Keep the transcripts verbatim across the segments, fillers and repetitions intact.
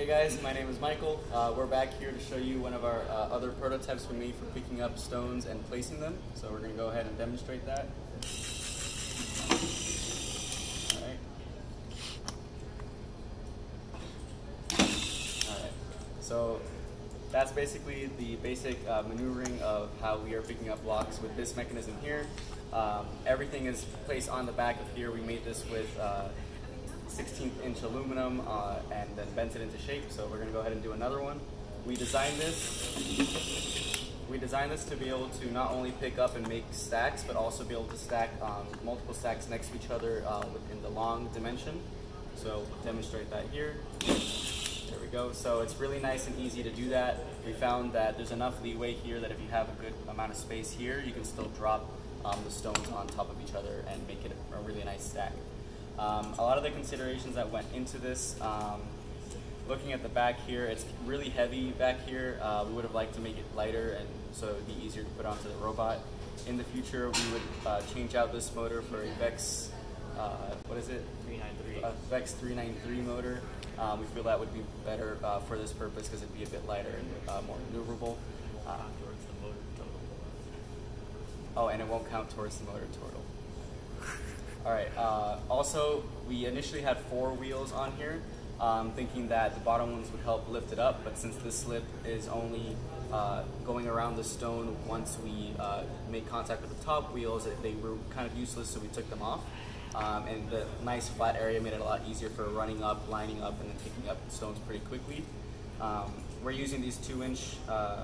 Hey guys, my name is Michael. Uh, we're back here to show you one of our uh, other prototypes we made for picking up stones and placing them. So we're going to go ahead and demonstrate that. All right. All right. So that's basically the basic uh, maneuvering of how we are picking up blocks with this mechanism here. Um, everything is placed on the back of here. We made this with uh, sixteenth inch aluminum uh, and then bent it into shape. So we're gonna go ahead and do another one. We designed this. We designed this to be able to not only pick up and make stacks, but also be able to stack um, multiple stacks next to each other uh, within the long dimension. So demonstrate that here. There we go. So it's really nice and easy to do that. We found that there's enough leeway here that if you have a good amount of space here, you can still drop um, the stones on top of each other and make it a really nice stack. Um, a lot of the considerations that went into this, um, looking at the back here, it's really heavy back here. Uh, we would have liked to make it lighter and so it would be easier to put onto the robot. In the future, we would uh, change out this motor for a VEX, uh, what is it? three ninety-three. A VEX three ninety-three motor. Um, we feel that would be better uh, for this purpose because it'd be a bit lighter and uh, more maneuverable. Uh, oh, and it won't count towards the motor total. Alright, uh, also we initially had four wheels on here, um, thinking that the bottom ones would help lift it up, but since this slip is only uh, going around the stone once we uh, make contact with the top wheels, they were kind of useless, so we took them off. Um, and the nice flat area made it a lot easier for running up, lining up, and then picking up stones pretty quickly. Um, we're using these two inch uh,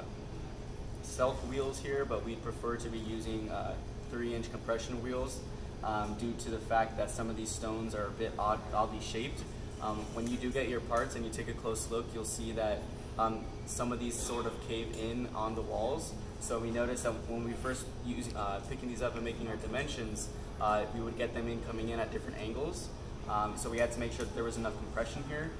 self wheels here, but we'd prefer to be using uh, three inch compression wheels. Um, due to the fact that some of these stones are a bit odd, oddly shaped. Um, when you do get your parts and you take a close look, you'll see that um, some of these sort of cave in on the walls. So we noticed that when we first use, uh, picking these up and making our dimensions, uh, we would get them in coming in at different angles. Um, so we had to make sure that there was enough compression here.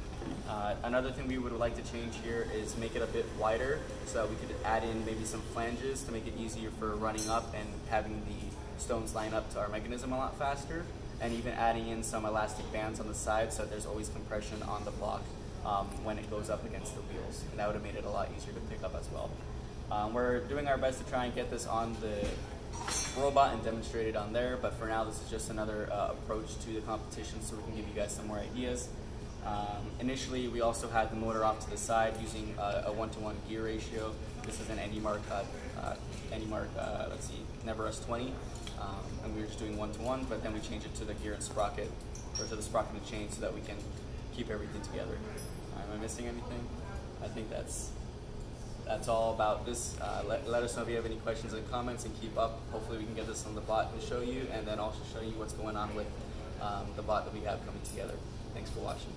Uh, another thing we would like to change here is make it a bit wider so that we could add in maybe some flanges to make it easier for running up and having the stones line up to our mechanism a lot faster, and even adding in some elastic bands on the side so there's always compression on the block um, when it goes up against the wheels, and that would have made it a lot easier to pick up as well. Um, we're doing our best to try and get this on the robot and demonstrate it on there, but for now this is just another uh, approach to the competition so we can give you guys some more ideas. Um, initially we also had the motor off to the side using uh, a one to one gear ratio. This is an AndyMark, uh, uh, AndyMark uh, let's see, NeverRest twenty. Um, and we were just doing one to one, but then we changed it to the gear and sprocket, or to the sprocket and chain, so that we can keep everything together. Uh, am I missing anything? I think that's that's all about this. Uh, let, let us know if you have any questions and comments, and keep up. Hopefully we can get this on the bot and show you, and then also show you what's going on with um, the bot that we have coming together. Thanks for watching.